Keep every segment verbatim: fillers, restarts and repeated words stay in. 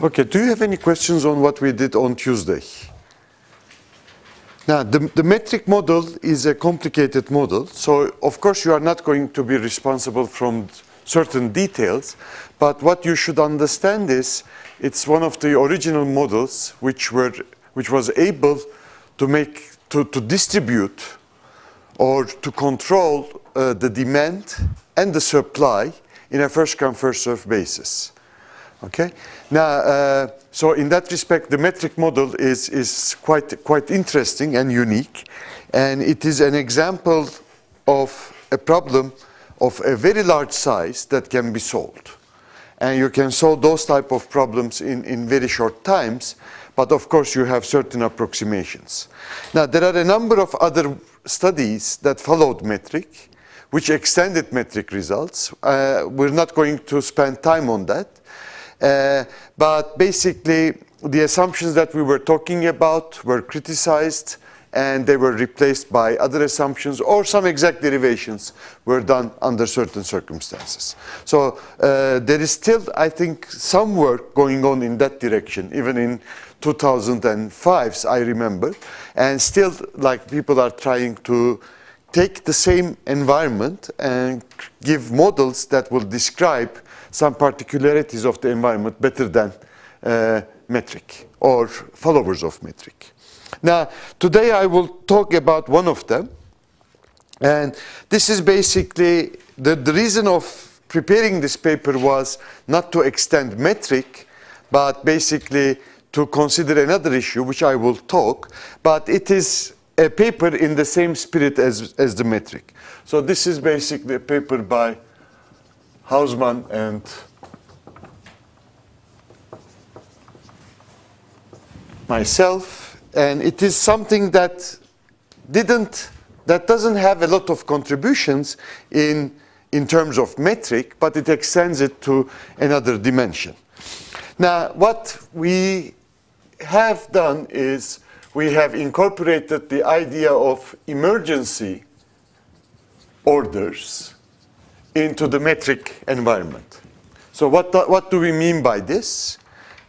Okay, do you have any questions on what we did on Tuesday? Now, the, the metric model is a complicated model, so of course you are not going to be responsible from certain details, but what you should understand is it's one of the original models which were which was able to make to, to distribute or to control uh, the demand and the supply in a first come first serve basis. Okay. Now, uh, so in that respect, the metric model is is quite quite interesting and unique, and it is an example of a problem of a very large size that can be solved, and you can solve those type of problems in in very short times. But of course, you have certain approximations. Now, there are a number of other studies that followed metric, which extended metric results. Uh, we're not going to spend time on that. Uh, but basically, the assumptions that we were talking about were criticized, and they were replaced by other assumptions, or some exact derivations were done under certain circumstances. So uh, there is still, I think, some work going on in that direction, even in two thousand five, I remember. And still, like, people are trying to take the same environment and give models that will describe some particularities of the environment better than uh, metric or followers of metric. Now, today I will talk about one of them, and this is basically the, the reason of preparing this paper was not to extend metric, but basically to consider another issue, which I will talk, but it is a paper in the same spirit as, as the metric. So this is basically a paper by Hausmann and myself. And it is something that didn't, that doesn't have a lot of contributions in, in terms of metric, but it extends it to another dimension. Now, what we have done is we have incorporated the idea of emergency orders into the metric environment. So what, the, what do we mean by this?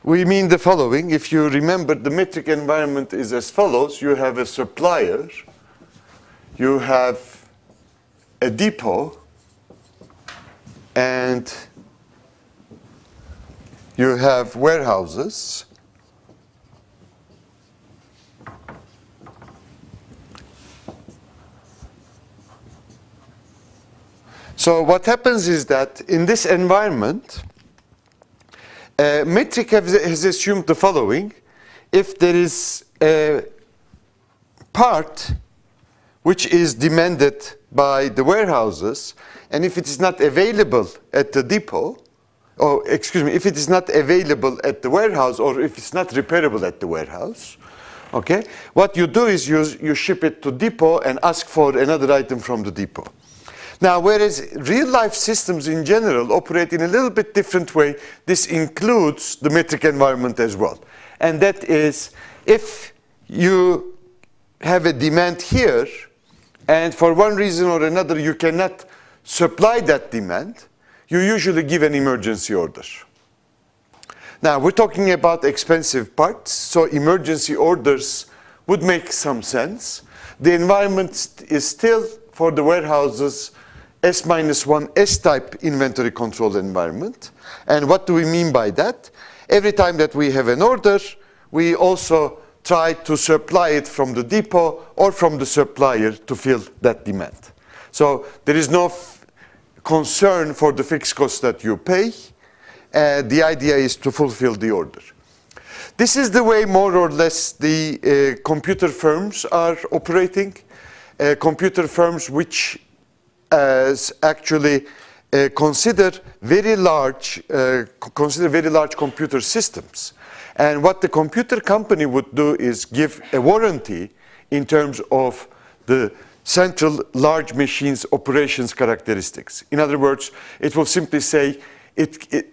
We mean the following. If you remember, the metric environment is as follows. You have a supplier, you have a depot, and you have warehouses, so what happens is that in this environment, Uh, metric has, has assumed the following: if there is a part which is demanded by the warehouses, and if it is not available at the depot, or excuse me, if it is not available at the warehouse, or if it's not repairable at the warehouse, okay, what you do is you, you ship it to depot and ask for another item from the depot. Now, whereas real-life systems in general operate in a little bit different way, this includes the metric environment as well. And that is, if you have a demand here, and for one reason or another you cannot supply that demand, you usually give an emergency order. Now, we're talking about expensive parts, so emergency orders would make some sense. The environment is still, for the warehouses, S minus one S type inventory control environment. And what do we mean by that? Every time that we have an order, we also try to supply it from the depot or from the supplier to fill that demand. So there is no concern for the fixed cost that you pay. Uh, the idea is to fulfill the order. This is the way more or less the uh, computer firms are operating. Uh, computer firms which As actually uh, consider very large, uh, consider very large computer systems, and what the computer company would do is give a warranty in terms of the central large machine's operations characteristics. In other words, it will simply say it it,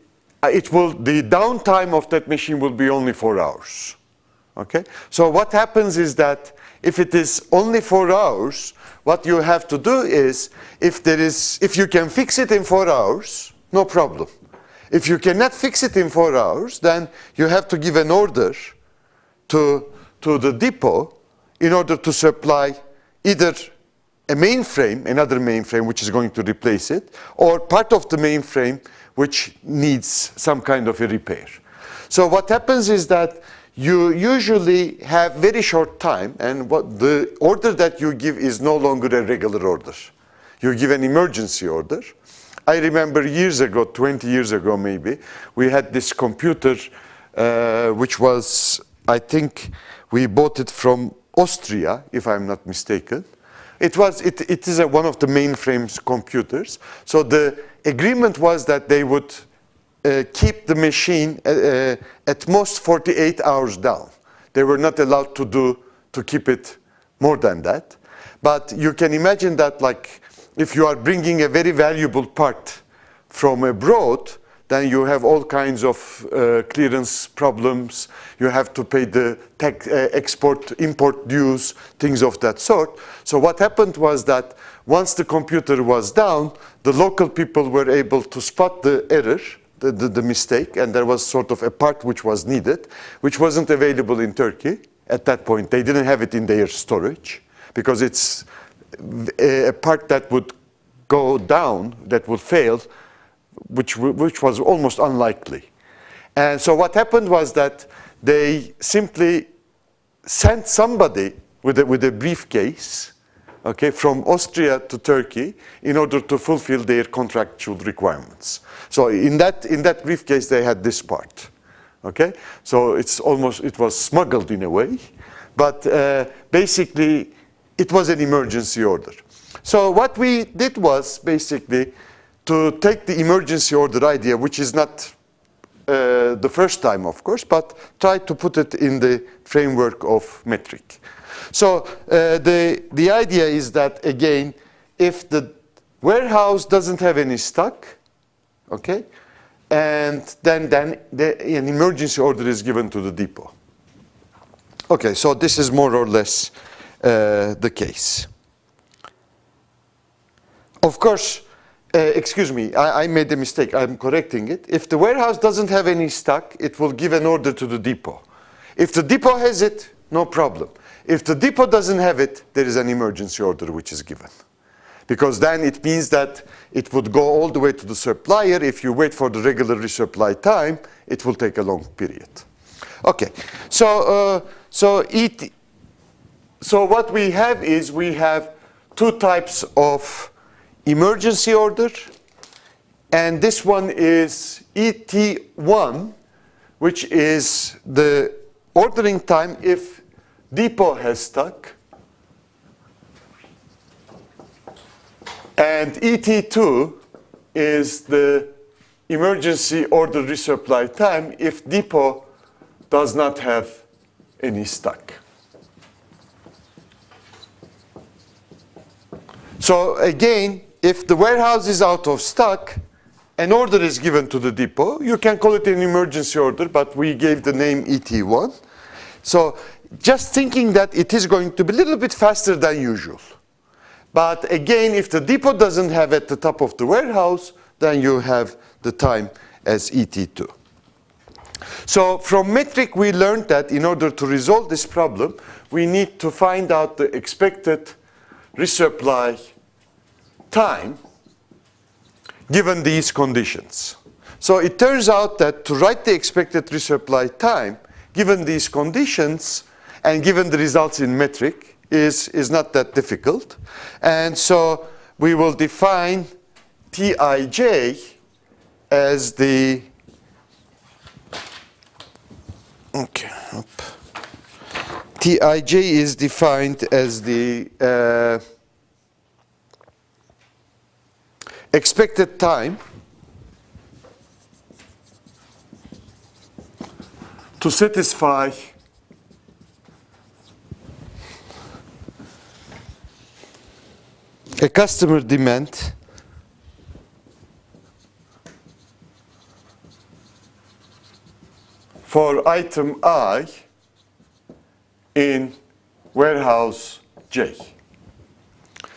it will the downtime of that machine will be only four hours. Okay, so what happens is that If it is only four hours, what you have to do is, if there is, if you can fix it in four hours, no problem. If you cannot fix it in four hours, then you have to give an order to, to the depot in order to supply either a mainframe, another mainframe which is going to replace it, or part of the mainframe which needs some kind of a repair. So what happens is that you usually have very short time, and what the order that you give is no longer a regular order. You give an emergency order. I remember years ago, twenty years ago maybe, we had this computer uh, which was, I think we bought it from Austria, if I'm not mistaken. It was, it, it is a, one of the mainframes computers. So the agreement was that they would uh, keep the machine uh, at most forty-eight hours down. They were not allowed to do, to keep it more than that. But you can imagine that, like, if you are bringing a very valuable part from abroad, then you have all kinds of uh, clearance problems. You have to pay the tech, uh, export, import dues, things of that sort. So what happened was that once the computer was down, the local people were able to spot the error, the, the, the mistake, and there was sort of a part which was needed, which wasn't available in Turkey at that point. They didn't have it in their storage because it's a part that would go down, that would fail, which, which was almost unlikely. And so what happened was that they simply sent somebody with a, with a briefcase, okay, from Austria to Turkey in order to fulfill their contractual requirements. So in that, in that briefcase they had this part, okay? So it's almost, it was smuggled in a way, but uh, basically it was an emergency order. So what we did was basically to take the emergency order idea, which is not uh, the first time, of course, but try to put it in the framework of metric. So uh, the, the idea is that, again, if the warehouse doesn't have any stock, okay, and then, then the, an emergency order is given to the depot. Okay, so this is more or less Uh, the case. Of course, uh, excuse me, I, I made a mistake, I'm correcting it. If the warehouse doesn't have any stock, it will give an order to the depot. If the depot has it, no problem. If the depot doesn't have it, there is an emergency order which is given. Because then it means that it would go all the way to the supplier. If you wait for the regular resupply time, it will take a long period. Okay, so, uh, so it So what we have is we have two types of emergency order, and this one is E T one, which is the ordering time if depot has stock, and E T two is the emergency order resupply time if depot does not have any stock. So again, if the warehouse is out of stock, an order is given to the depot. You can call it an emergency order, but we gave the name E T one. So just thinking that it is going to be a little bit faster than usual. But again, if the depot doesn't have at the top of the warehouse, then you have the time as E T two. So from metric, we learned that in order to resolve this problem, we need to find out the expected resupply time given these conditions. So it turns out that to write the expected resupply time given these conditions and given the results in metric is, is not that difficult. And so we will define T I J as the, okay, up. T I J is defined as the uh, expected time to satisfy a customer demand for item I in warehouse J.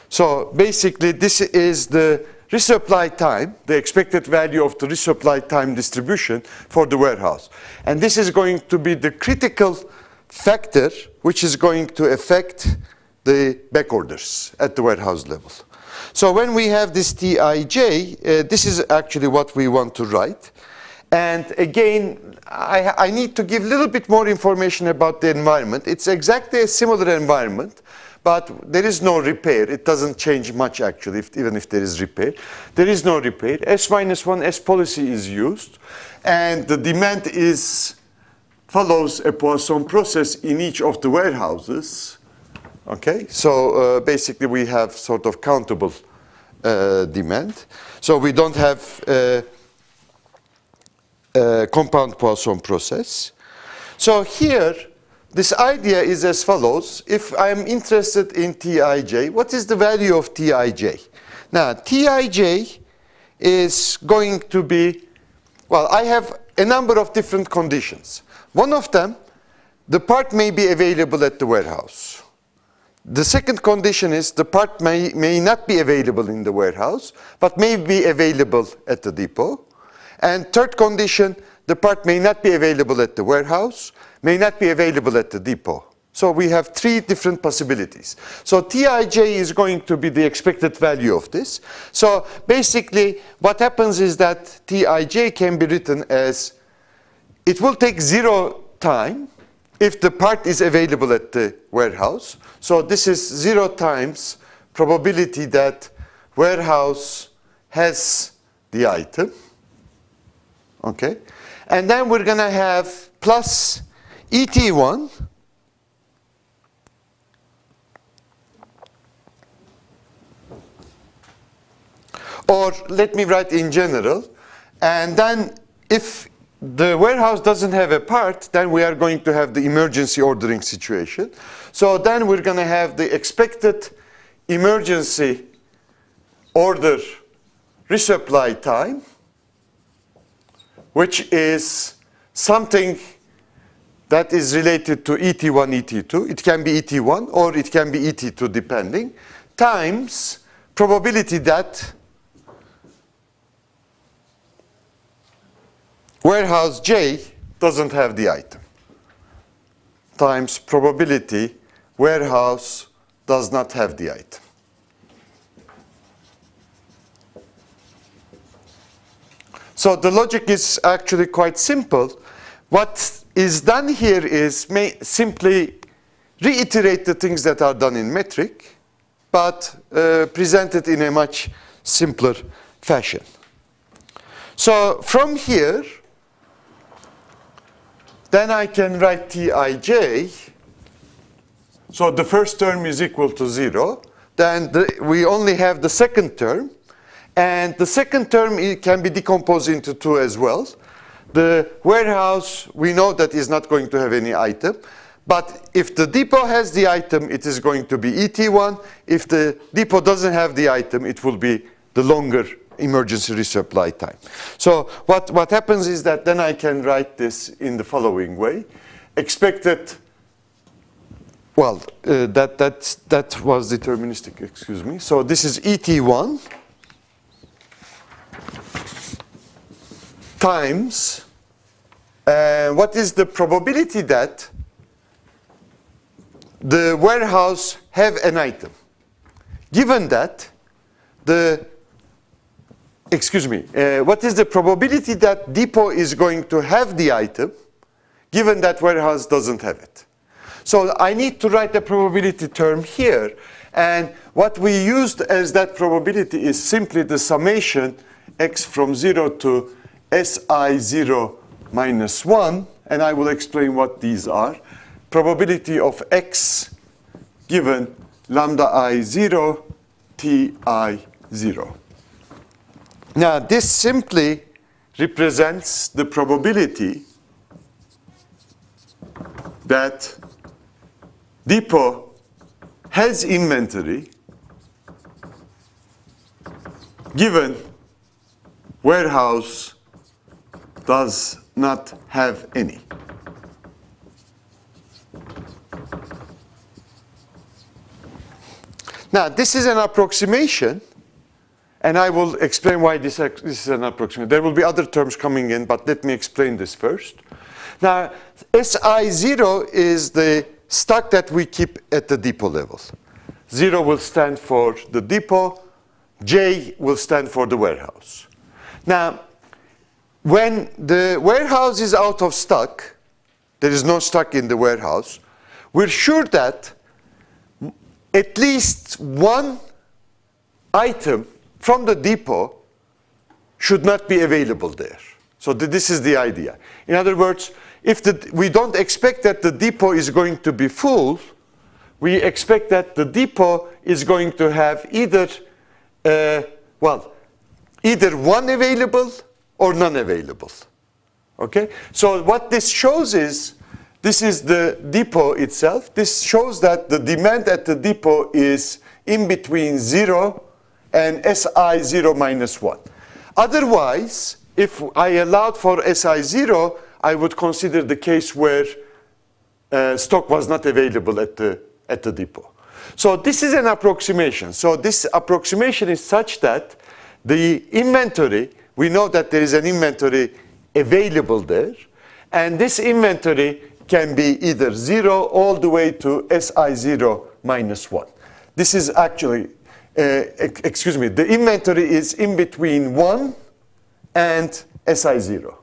So basically this is the resupply time, the expected value of the resupply time distribution for the warehouse. And this is going to be the critical factor which is going to affect the back orders at the warehouse level. So when we have this T I J, uh, this is actually what we want to write. And again, I, I need to give a little bit more information about the environment. It's exactly a similar environment, but there is no repair. It doesn't change much actually, if, even if there is repair. There is no repair. S minus one S policy is used, and the demand is follows a Poisson process in each of the warehouses. Okay, so uh, basically we have sort of countable uh, demand. So we don't have uh, uh, compound Poisson process. So here, this idea is as follows. If I'm interested in T I J, what is the value of T I J? Now, T I J is going to be, well, I have a number of different conditions. One of them, the part may be available at the warehouse. The second condition is the part may, may not be available in the warehouse, but may be available at the depot. And third condition, the part may not be available at the warehouse, may not be available at the depot. So we have three different possibilities. So T I J is going to be the expected value of this. So basically what happens is that T I J can be written as, it will take zero time if the part is available at the warehouse. So this is zero times probability that warehouse has the item. Okay. And then we're going to have plus E T one or let me write in general. And then if the warehouse doesn't have a part, then we are going to have the emergency ordering situation. So then we're going to have the expected emergency order resupply time, which is something that is related to E T one, E T two. It can be E T one or it can be E T two depending, times probability that warehouse J doesn't have the item, times probability warehouse does not have the item. So the logic is actually quite simple. What is done here is may simply reiterate the things that are done in metric, but uh, presented in a much simpler fashion. So from here, then I can write T I J. So the first term is equal to zero. Then the, we only have the second term. And the second term it can be decomposed into two as well. The warehouse, we know that is not going to have any item. But if the depot has the item, it is going to be E T one. If the depot doesn't have the item, it will be the longer emergency resupply time. So what, what happens is that then I can write this in the following way. Expected, well, uh, that, that, that was deterministic, excuse me. So this is E T one times, uh, what is the probability that the warehouse have an item? Given that the Excuse me, uh, what is the probability that depot is going to have the item, given that warehouse doesn't have it? So I need to write the probability term here. And what we used as that probability is simply the summation x from zero to S I zero minus one. And I will explain what these are. Probability of x given lambda I zero, T I zero. Now, this simply represents the probability that depot has inventory given warehouse does not have any. Now, this is an approximation, and I will explain why this, this is an approximation. There will be other terms coming in, but let me explain this first. Now, S I zero is the stock that we keep at the depot level. Zero will stand for the depot. J will stand for the warehouse. Now, when the warehouse is out of stock, there is no stock in the warehouse, we're sure that at least one item from the depot should not be available there. So th this is the idea. In other words, if the, we don't expect that the depot is going to be full, we expect that the depot is going to have either Uh, well, either one available or none available. Okay? So what this shows is, this is the depot itself. This shows that the demand at the depot is in between zero and S I zero minus one. Otherwise, if I allowed for S I zero, I would consider the case where uh, stock was not available at the, at the depot. So this is an approximation. So this approximation is such that the inventory, we know that there is an inventory available there, and this inventory can be either zero all the way to S I zero minus one. This is actually, uh, excuse me, the inventory is in between one and S I zero.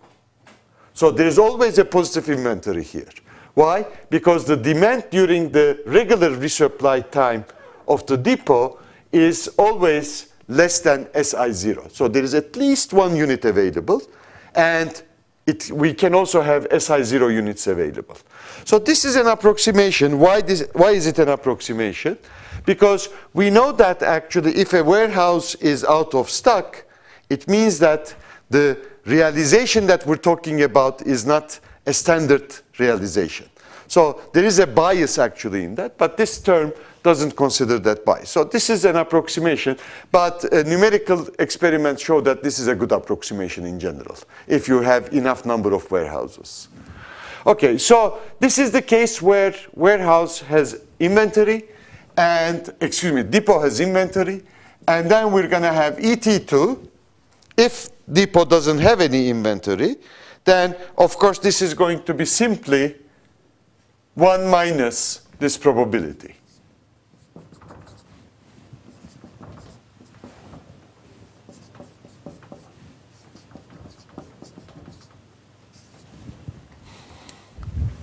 So there is always a positive inventory here. Why? Because the demand during the regular resupply time of the depot is always less than S I zero. So there is at least one unit available, and it, we can also have S I zero units available. So this is an approximation. Why, this, why is it an approximation? Because we know that actually if a warehouse is out of stock, it means that the realization that we're talking about is not a standard realization. So there is a bias actually in that, but this term doesn't consider that bias. So this is an approximation, but uh, numerical experiments show that this is a good approximation in general, if you have enough number of warehouses. Okay, so this is the case where warehouse has inventory, and, excuse me, depot has inventory, and then we're gonna have E T two. If depot doesn't have any inventory, then, of course, this is going to be simply one minus this probability.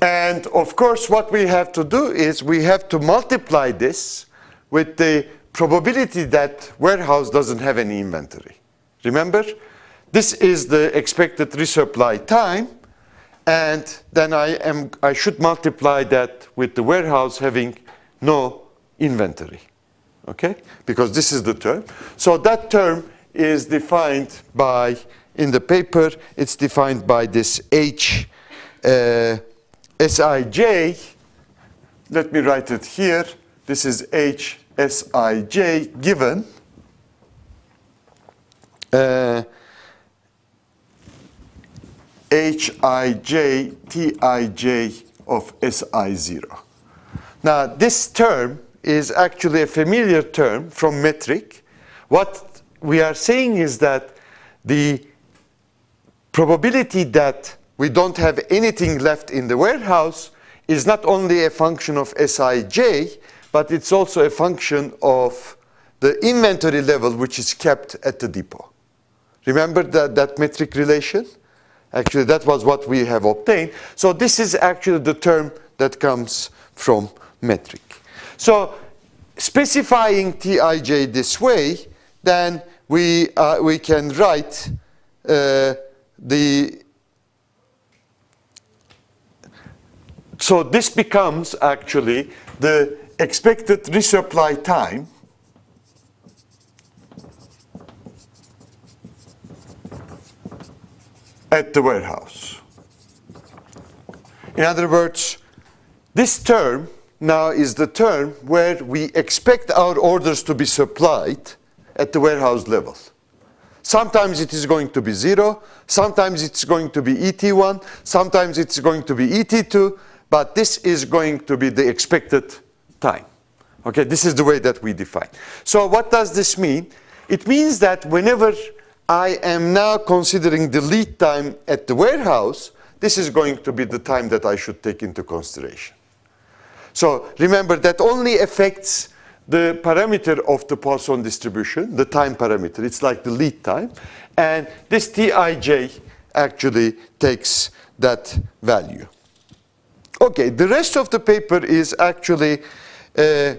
And, of course, what we have to do is we have to multiply this with the probability that warehouse doesn't have any inventory. Remember? This is the expected resupply time, and then I, am, I should multiply that with the warehouse having no inventory, okay? Because this is the term. So that term is defined by, in the paper, it's defined by this H uh, Sij. Let me write it here. This is H Sij given. Uh, Hij Tij of S I zero. Now, this term is actually a familiar term from metric. What we are saying is that the probability that we don't have anything left in the warehouse is not only a function of Sij, but it's also a function of the inventory level which is kept at the depot. Remember that, that metric relation? Actually, that was what we have obtained. So this is actually the term that comes from metric. So specifying Tij this way, then we, uh, we can write uh, the... So this becomes actually the expected resupply time at the warehouse. In other words, this term now is the term where we expect our orders to be supplied at the warehouse level. Sometimes it is going to be zero, sometimes it's going to be E T one, sometimes it's going to be E T two, but this is going to be the expected time. Okay, this is the way that we define. So what does this mean? It means that whenever I am now considering the lead time at the warehouse, this is going to be the time that I should take into consideration. So remember, that only affects the parameter of the Poisson distribution, the time parameter. It's like the lead time. And this Tij actually takes that value. Okay, the rest of the paper is actually uh,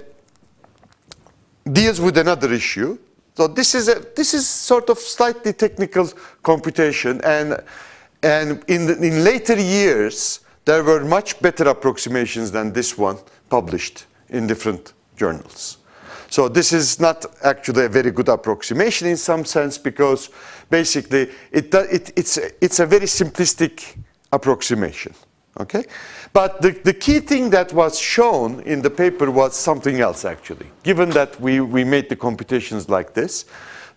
deals with another issue. So this is a this is sort of slightly technical computation, and and in the, in later years there were much better approximations than this one published in different journals. So this is not actually a very good approximation in some sense, because basically it, it it's it's a very simplistic approximation. Okay, but the, the key thing that was shown in the paper was something else actually. Given that we, we made the computations like this,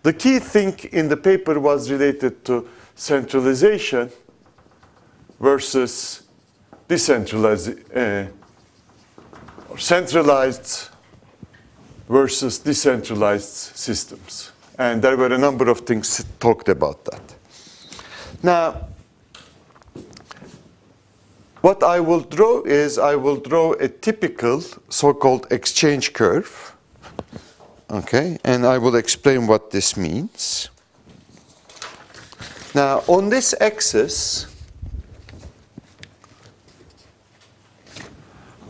the key thing in the paper was related to centralization versus decentralized, uh, or centralized versus decentralized systems. And there were a number of things talked about that. Now, what I will draw is, I will draw a typical so-called exchange curve, okay, and I will explain what this means. Now, on this axis,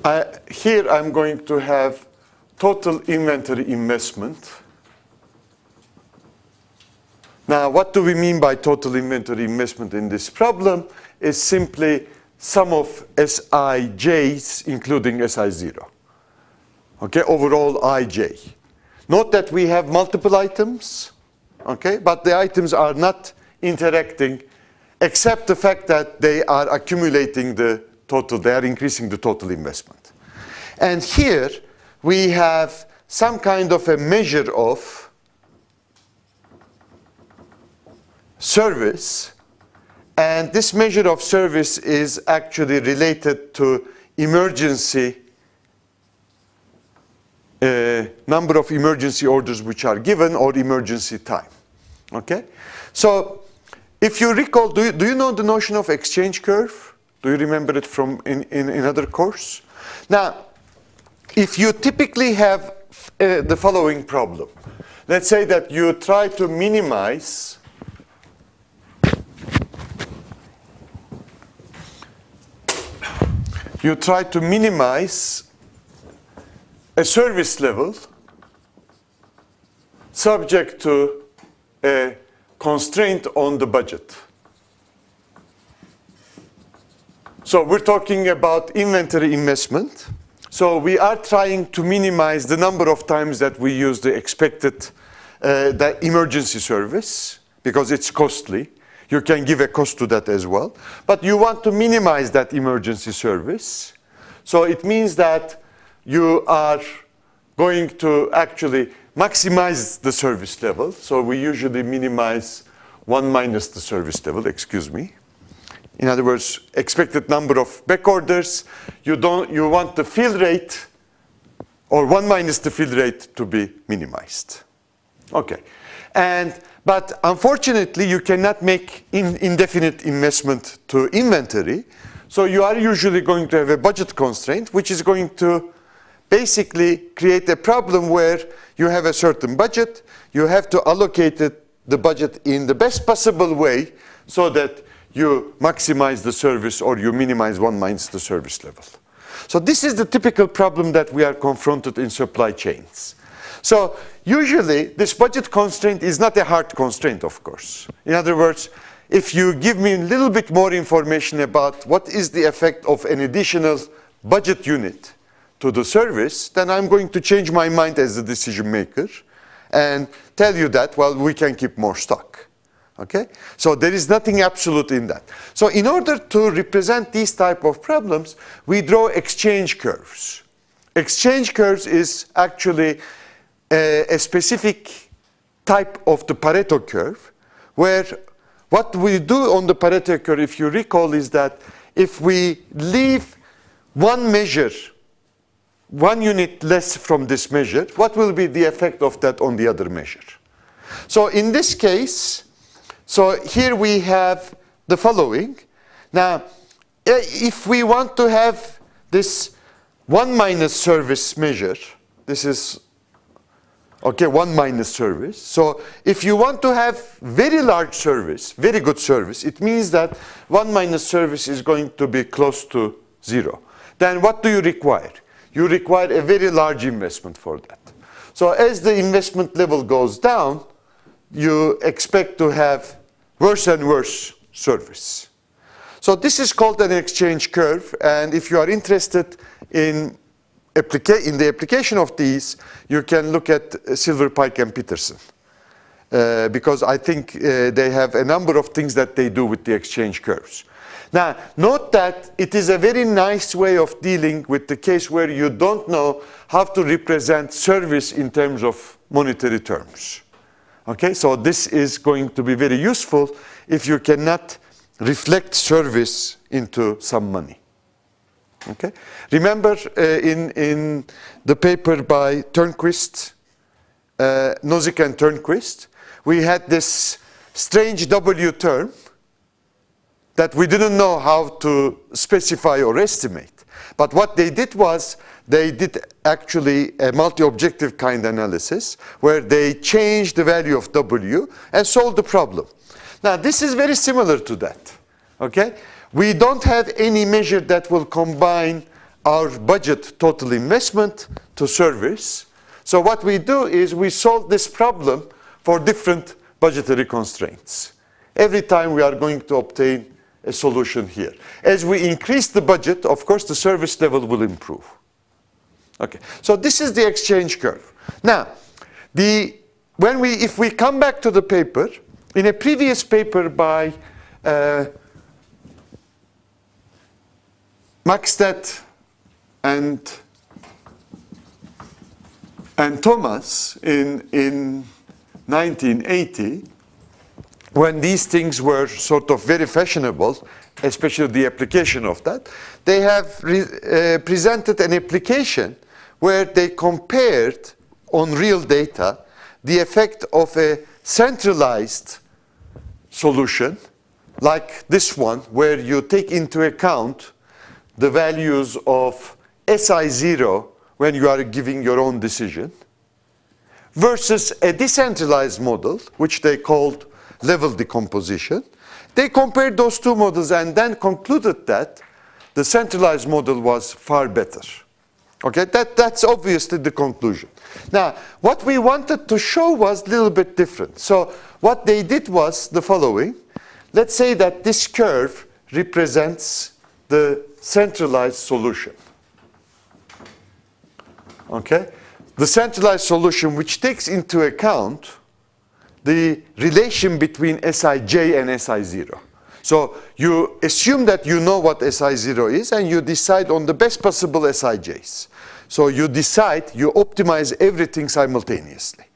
I, here I'm going to have total inventory investment. Now, what do we mean by total inventory investment in this problem? Is simply sum of S I J's, including S I zero. Okay, overall I J. Note that we have multiple items, okay, but the items are not interacting, except the fact that they are accumulating the total, they are increasing the total investment. And here we have some kind of a measure of service. And this measure of service is actually related to emergency, uh, number of emergency orders which are given, or emergency time. Okay? So, if you recall, do you, do you know the notion of exchange curve? Do you remember it from in, in another course? Now, if you typically have uh, the following problem. Let's say that you try to minimize You try to minimize a service level subject to a constraint on the budget. So we're talking about inventory investment. So we are trying to minimize the number of times that we use the expected uh, the emergency service, because it's costly. You can give a cost to that as well. But you want to minimize that emergency service. So it means that you are going to actually maximize the service level. So we usually minimize one minus the service level, excuse me. In other words, expected number of back orders. You, don't, you want the fill rate, or one minus the fill rate, to be minimized. Okay. And but unfortunately, you cannot make in indefinite investment to inventory. So you are usually going to have a budget constraint, which is going to basically create a problem where you have a certain budget. You have to allocate it, the budget, in the best possible way so that you maximize the service, or you minimize one minus the service level. So this is the typical problem that we are confronted in supply chains. So usually, this budget constraint is not a hard constraint, of course. In other words, if you give me a little bit more information about what is the effect of an additional budget unit to the service, then I'm going to change my mind as a decision maker and tell you that, well, we can keep more stock. Okay? So there is nothing absolute in that. So in order to represent these type of problems, we draw exchange curves. Exchange curves is actually a specific type of the Pareto curve, where what we do on the Pareto curve, if you recall, is that if we leave one measure one unit less from this measure, what will be the effect of that on the other measure? So in this case, so here we have the following. Now, if we want to have this one minus service measure, this is, okay, one minus service. So if you want to have very large service, very good service, it means that one minus service is going to be close to zero. Then what do you require? You require a very large investment for that. So as the investment level goes down, you expect to have worse and worse service. So this is called an exchange curve, and if you are interested in Applica in the application of these, you can look at uh, Silver, Pike, and Peterson, uh, because I think uh, they have a number of things that they do with the exchange curves. Now, note that it is a very nice way of dealing with the case where you don't know how to represent service in terms of monetary terms. Okay, so this is going to be very useful if you cannot reflect service into some money. Okay. Remember uh, in, in the paper by Turnquist, uh, Nozick and Turnquist, we had this strange W term that we didn't know how to specify or estimate. But what they did was, they did actually a multi-objective kind analysis where they changed the value of W and solved the problem. Now this is very similar to that. Okay? We don't have any measure that will combine our budget total investment to service. So what we do is we solve this problem for different budgetary constraints. Every time we are going to obtain a solution here. As we increase the budget, of course, the service level will improve. Okay, so this is the exchange curve. Now, the, when we, if we come back to the paper, in a previous paper by uh, Maxtedt and, and Thomas in, in nineteen eighty, when these things were sort of very fashionable, especially the application of that, they have re, uh, presented an application where they compared on real data the effect of a centralized solution like this one, where you take into account the values of S I zero when you are giving your own decision, versus a decentralized model, which they called level decomposition. They compared those two models and then concluded that the centralized model was far better. Okay, that, that's obviously the conclusion. Now, what we wanted to show was a little bit different. So what they did was the following. Let's say that this curve represents the centralized solution. Okay? The centralized solution, which takes into account the relation between S I J and S I zero. So you assume that you know what S I zero is and you decide on the best possible S I Js. So you decide, you optimize everything simultaneously,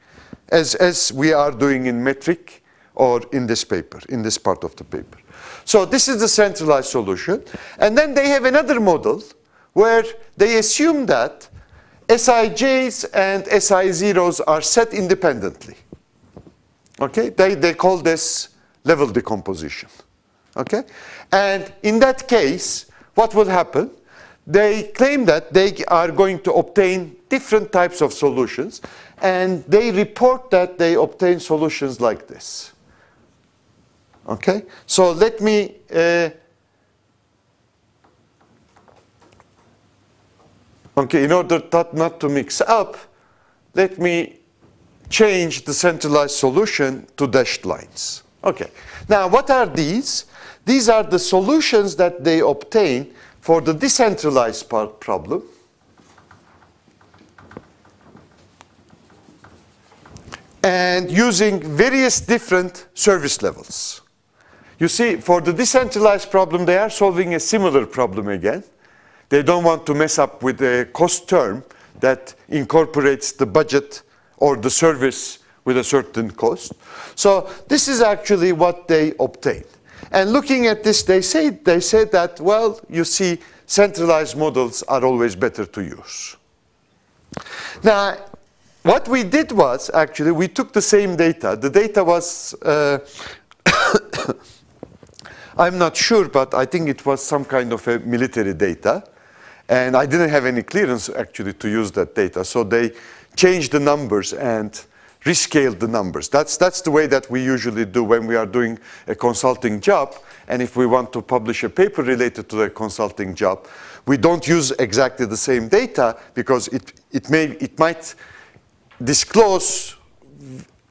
as, as we are doing in metric or in this paper, in this part of the paper. So this is the centralized solution. And then they have another model where they assume that S I Js and S I zeros are set independently. Okay, they, they call this level decomposition. Okay, and in that case, what will happen? They claim that they are going to obtain different types of solutions, and they report that they obtain solutions like this. Okay, so let me uh, okay, in order that not to mix up, let me change the centralized solution to dashed lines. Okay, now what are these? These are the solutions that they obtain for the decentralized part problem, and using various different service levels. You see, for the decentralized problem, they are solving a similar problem again. They don't want to mess up with a cost term that incorporates the budget or the service with a certain cost. So this is actually what they obtained. And looking at this, they say, they say that, well, you see, centralized models are always better to use. Now, what we did was, actually, we took the same data. The data was, uh, I'm not sure, but I think it was some kind of a military data. And I didn't have any clearance, actually, to use that data. So they changed the numbers and rescaled the numbers. That's, that's the way that we usually do when we are doing a consulting job. And if we want to publish a paper related to the consulting job, we don't use exactly the same data because it, it, may, it might disclose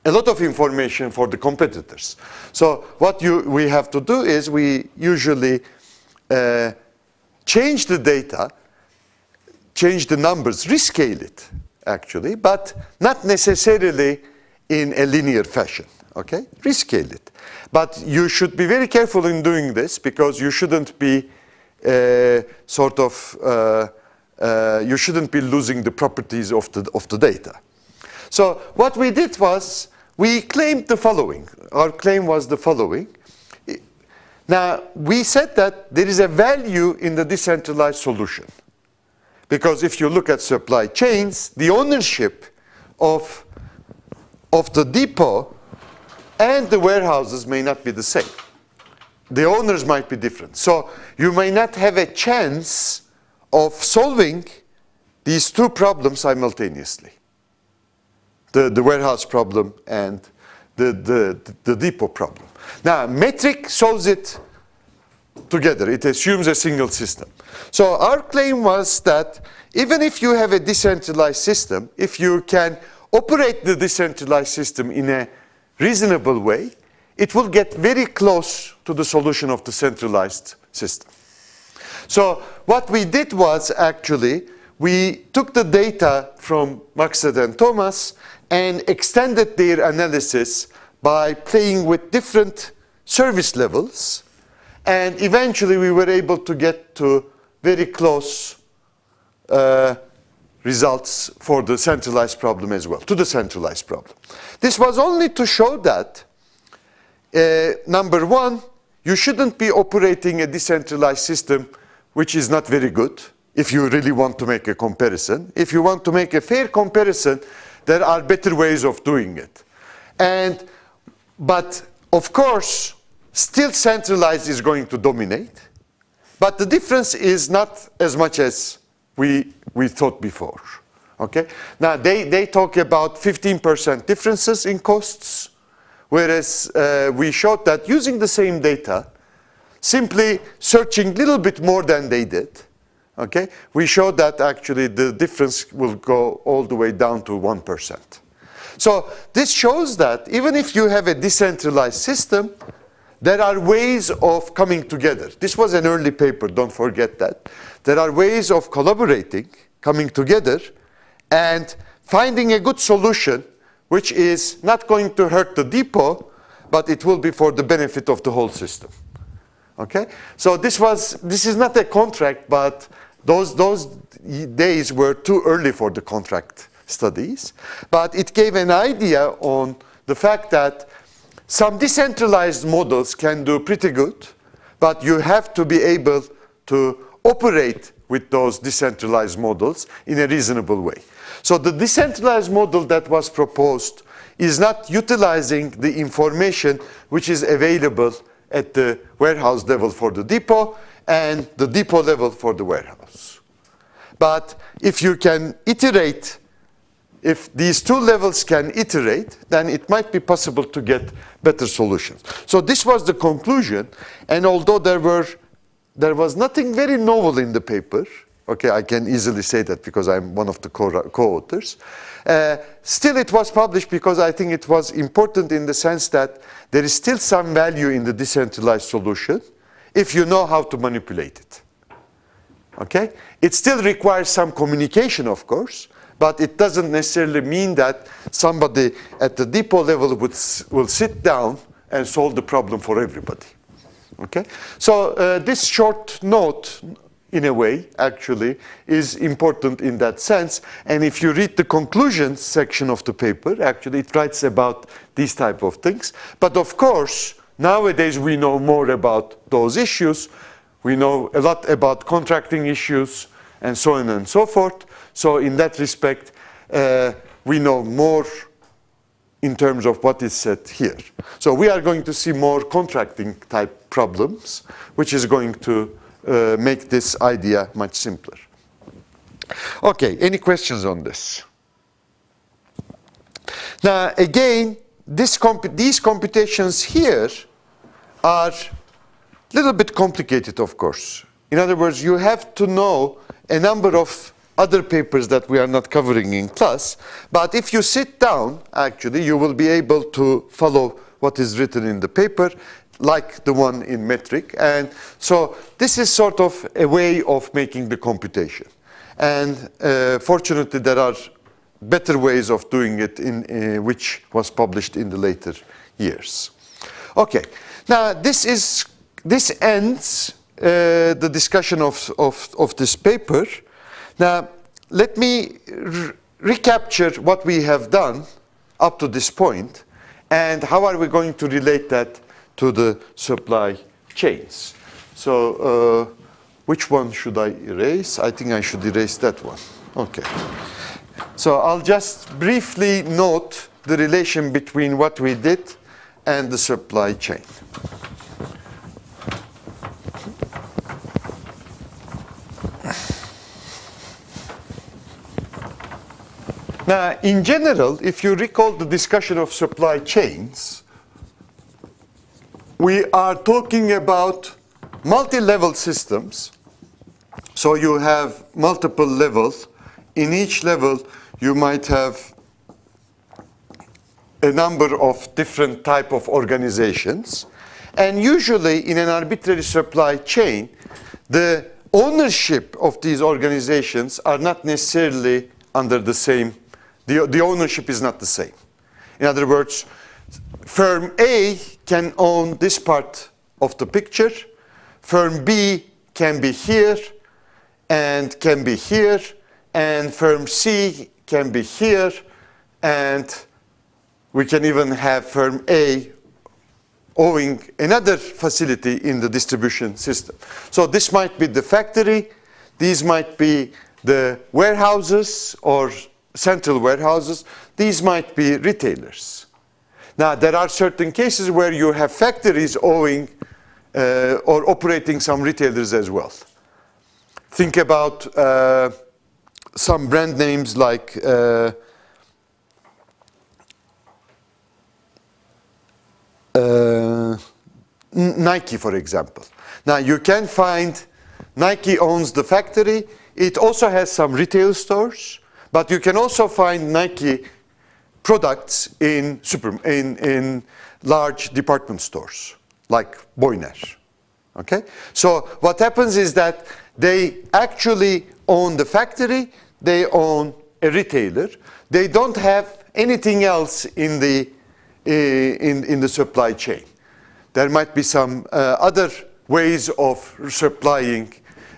a lot of information for the competitors. So what you, we have to do is we usually uh, change the data, change the numbers, rescale it, actually, but not necessarily in a linear fashion, okay? Rescale it. But you should be very careful in doing this because you shouldn't be uh, sort of, uh, uh, you shouldn't be losing the properties of the, of the data. So what we did was we claimed the following. Our claim was the following. Now, we said that there is a value in the decentralized solution. Because if you look at supply chains, the ownership of, of the depot and the warehouses may not be the same. The owners might be different. So you may not have a chance of solving these two problems simultaneously. The, the warehouse problem and the, the, the depot problem. Now, metric solves it together. It assumes a single system. So our claim was that even if you have a decentralized system, if you can operate the decentralized system in a reasonable way, it will get very close to the solution of the centralized system. So what we did was actually we took the data from Maxtedt and Thomas and extended their analysis by playing with different service levels, and eventually we were able to get to very close uh, results for the centralized problem as well, to the centralized problem. This was only to show that, uh, number one, you shouldn't be operating a decentralized system which is not very good, if you really want to make a comparison. If you want to make a fair comparison, there are better ways of doing it. And, but of course, still centralized is going to dominate, but the difference is not as much as we, we thought before, okay? Now, they, they talk about fifteen percent differences in costs, whereas uh, we showed that using the same data, simply searching a little bit more than they did, okay, we showed that actually the difference will go all the way down to one percent. So this shows that even if you have a decentralized system, there are ways of coming together. This was an early paper, don't forget that. There are ways of collaborating, coming together, and finding a good solution which is not going to hurt the depot, but it will be for the benefit of the whole system. Okay? So this was, this is not a contract, but those, those days were too early for the contract studies. But it gave an idea on the fact that some decentralized models can do pretty good, but you have to be able to operate with those decentralized models in a reasonable way. So the decentralized model that was proposed is not utilizing the information which is available at the warehouse level for the depot and the depot level for the warehouse. But if you can iterate, if these two levels can iterate, then it might be possible to get better solutions. So this was the conclusion, and although there were, there was nothing very novel in the paper, okay, I can easily say that because I'm one of the co-authors. Uh, still, it was published because I think it was important in the sense that there is still some value in the decentralized solution if you know how to manipulate it. Okay? It still requires some communication, of course, but it doesn't necessarily mean that somebody at the depot level would, will sit down and solve the problem for everybody. Okay? So uh, this short note, in a way, actually, is important in that sense. And if you read the conclusions section of the paper, actually, it writes about these type of things. But of course, nowadays we know more about those issues. We know a lot about contracting issues and so on and so forth. So in that respect, uh, we know more in terms of what is said here. So we are going to see more contracting type problems, which is going to uh, make this idea much simpler. Okay, any questions on this? Now, again, this comp these computations here are a little bit complicated, of course. In other words, you have to know a number of other papers that we are not covering in class. But if you sit down, actually, you will be able to follow what is written in the paper, like the one in metric. And so this is sort of a way of making the computation. And uh, fortunately, there are better ways of doing it, in, uh, which was published in the later years. Okay, now this is this ends uh, the discussion of, of, of this paper. Now, let me re recapture what we have done up to this point, and how are we going to relate that to the supply chains. So, uh, which one should I erase? I think I should erase that one. Okay. So I'll just briefly note the relation between what we did and the supply chain. Now, in general, if you recall the discussion of supply chains, we are talking about multi-level systems. So you have multiple levels. In each level, you might have a number of different type of organizations. And usually, in an arbitrary supply chain, the ownership of these organizations are not necessarily under the same, the, the ownership is not the same. In other words, firm A can own this part of the picture, firm B can be here, and can be here, and firm C can be here, and we can even have firm A owning another facility in the distribution system. So this might be the factory, these might be the warehouses or central warehouses, these might be retailers. Now, there are certain cases where you have factories owning uh, or operating some retailers as well. Think about uh, some brand names like uh, uh, Nike, for example. Now, you can find Nike owns the factory. It also has some retail stores, but you can also find Nike products in, super, in, in large department stores, like Boyner. Okay? So what happens is that they actually own the factory. They own a retailer. They don't have anything else in the, uh, in, in the supply chain. There might be some uh, other ways of supplying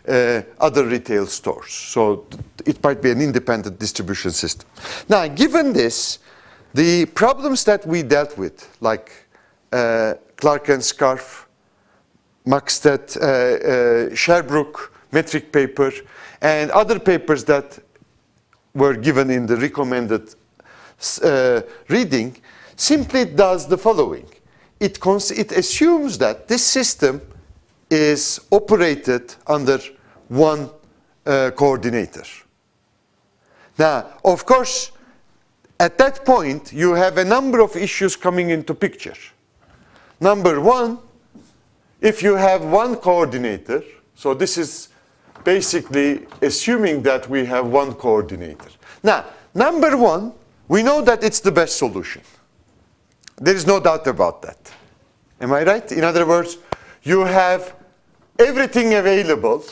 uh, other retail stores. So it might be an independent distribution system. Now, given this, the problems that we dealt with, like uh, Clark and Scarf, Maxtedt, uh, uh, Sherbrooke, metric paper, and other papers that were given in the recommended uh, reading, simply does the following. It, it assumes that this system is operated under one uh, coordinator. Now, of course, at that point, you have a number of issues coming into picture. Number one, if you have one coordinator, so this is basically assuming that we have one coordinator. Now, number one, we know that it's the best solution. There is no doubt about that. Am I right? In other words, you have everything available,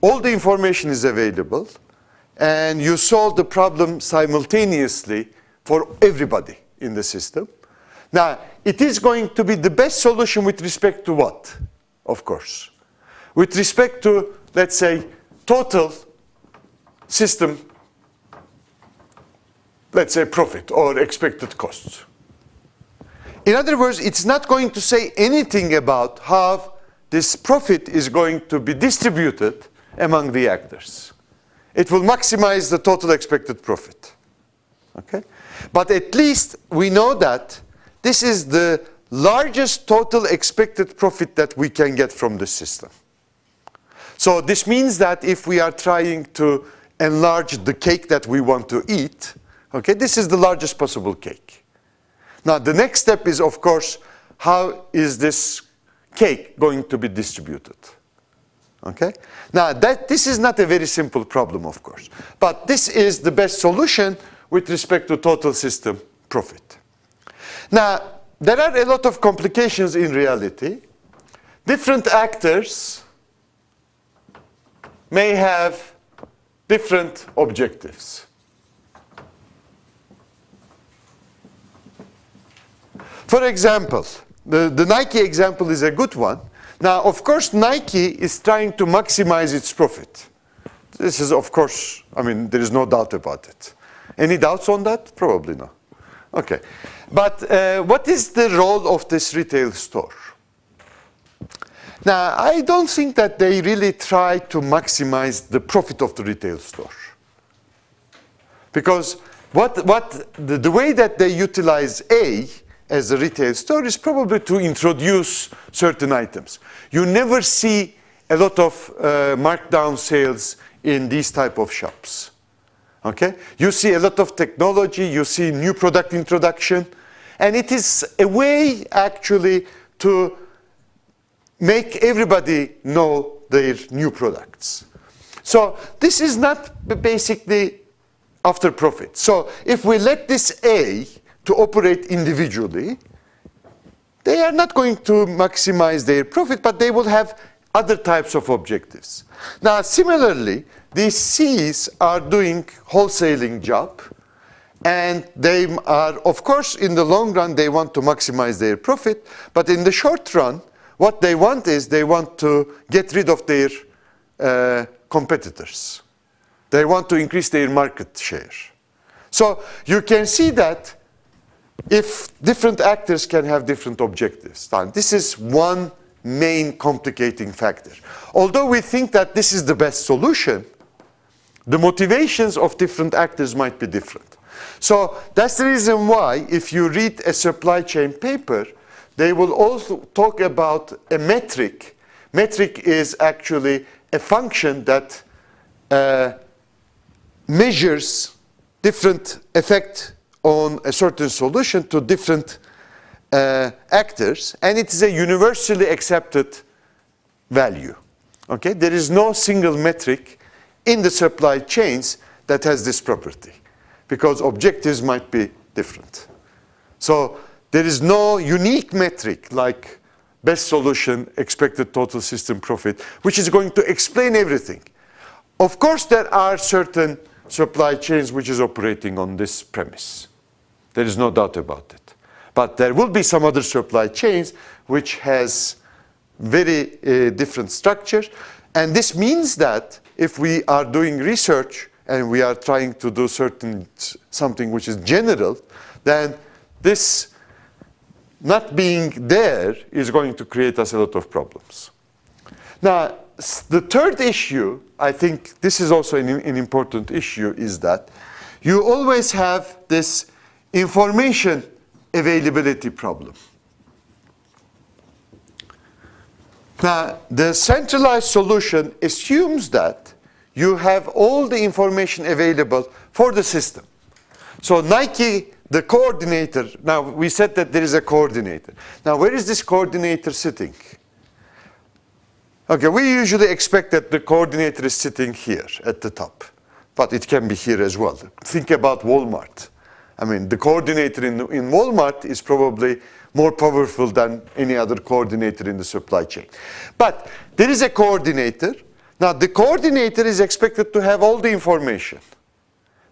all the information is available, and you solve the problem simultaneously for everybody in the system. Now, it is going to be the best solution with respect to what? Of course. With respect to, let's say, total system, let's say, profit or expected costs. In other words, it's not going to say anything about how this profit is going to be distributed among the actors. It will maximize the total expected profit. Okay? But at least we know that this is the largest total expected profit that we can get from the system. So this means that if we are trying to enlarge the cake that we want to eat, okay, this is the largest possible cake. Now the next step is, of course, how is this cake going to be distributed? Okay? Now that this is not a very simple problem, of course, but this is the best solution with respect to total system profit. Now, there are a lot of complications in reality. Different actors may have different objectives. For example, the, the Nike example is a good one. Now, of course, Nike is trying to maximize its profit. This is, of course, I mean, there is no doubt about it. Any doubts on that? Probably not. Okay. But uh, what is the role of this retail store? Now, I don't think that they really try to maximize the profit of the retail store. Because what, what the, the way that they utilize A as a retail store is probably to introduce certain items. You never see a lot of uh, markdown sales in these type of shops. Okay? You see a lot of technology, you see new product introduction, and it is a way actually to make everybody know their new products. So this is not basically after profit. So if we let this A to operate individually, they are not going to maximize their profit, but they will have other types of objectives. Now similarly, these C's are doing wholesaling job, and they are, of course, in the long run, they want to maximize their profit, but in the short run, what they want is they want to get rid of their uh, competitors. They want to increase their market share. So you can see that if different actors can have different objectives, and this is one main complicating factor. Although we think that this is the best solution, the motivations of different actors might be different. So that's the reason why if you read a supply chain paper, they will also talk about a metric. Metric is actually a function that uh, measures different effect on a certain solution to different Uh, actors, and it is a universally accepted value. Okay? There is no single metric in the supply chains that has this property, because objectives might be different. So there is no unique metric like best solution, expected total system profit, which is going to explain everything. Of course, there are certain supply chains which is operating on this premise. There is no doubt about it. But there will be some other supply chains which has very uh, different structure. And this means that if we are doing research and we are trying to do certain something which is general, then this not being there is going to create us a lot of problems. Now, the third issue, I think this is also an, an important issue, is that you always have this information availability problem. Now, the centralized solution assumes that you have all the information available for the system. So Nike, the coordinator, now we said that there is a coordinator. Now, where is this coordinator sitting? Okay, we usually expect that the coordinator is sitting here at the top, but it can be here as well. Think about Walmart. I mean, the coordinator in, in Walmart is probably more powerful than any other coordinator in the supply chain. But there is a coordinator. Now, the coordinator is expected to have all the information.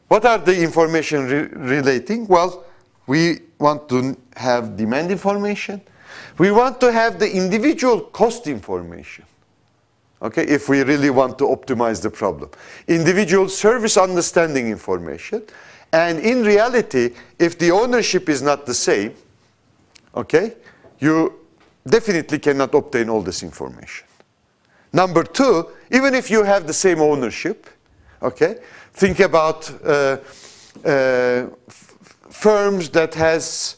What are the information re relating? Well, we want to have demand information. We want to have the individual cost information. Okay, if we really want to optimize the problem. Individual service understanding information. And in reality, if the ownership is not the same, okay, you definitely cannot obtain all this information. Number two, even if you have the same ownership, okay, think about uh, uh, firms that has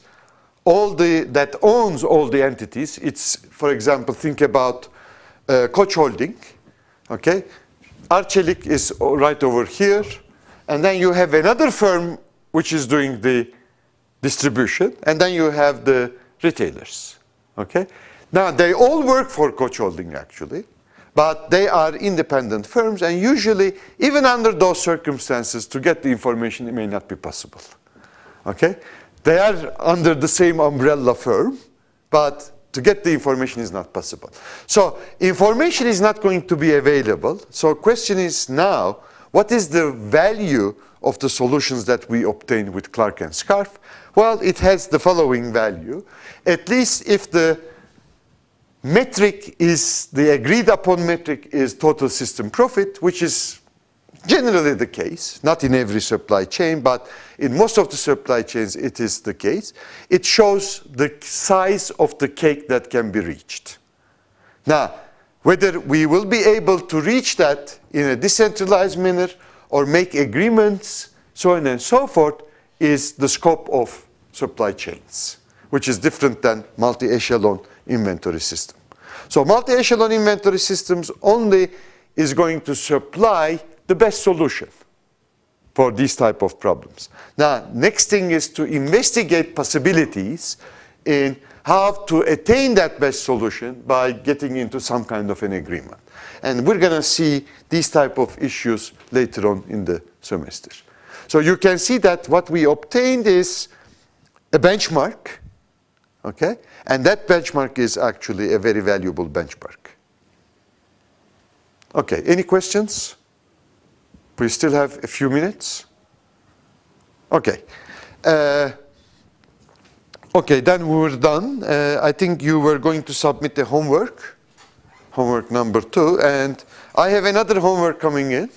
all the, that owns all the entities. It's, for example, think about uh, Koç Holding, okay? Arcelik is right over here, and then you have another firm which is doing the distribution, and then you have the retailers, okay? Now, they all work for Koç Holding, actually, but they are independent firms, and usually, even under those circumstances, to get the information, it may not be possible, okay? They are under the same umbrella firm, but to get the information is not possible. So, information is not going to be available. So, question is now, what is the value of the solutions that we obtained with Clark and Scarf? Well, it has the following value. At least if the metric is, the agreed upon metric is total system profit, which is generally the case, not in every supply chain, but in most of the supply chains it is the case. It shows the size of the cake that can be reached. Now, whether we will be able to reach that in a decentralized manner or make agreements, so on and so forth, is the scope of supply chains, which is different than multi-echelon inventory system. So multi-echelon inventory systems only is going to supply the best solution for these type of problems. Now, next thing is to investigate possibilities in how to attain that best solution by getting into some kind of an agreement. And we're going to see these type of issues later on in the semester. So you can see that what we obtained is a benchmark, okay? And that benchmark is actually a very valuable benchmark. Okay, any questions? We still have a few minutes. Okay. Uh, okay, then we were done. Uh, I think you were going to submit the homework, homework number two, and I have another homework coming in.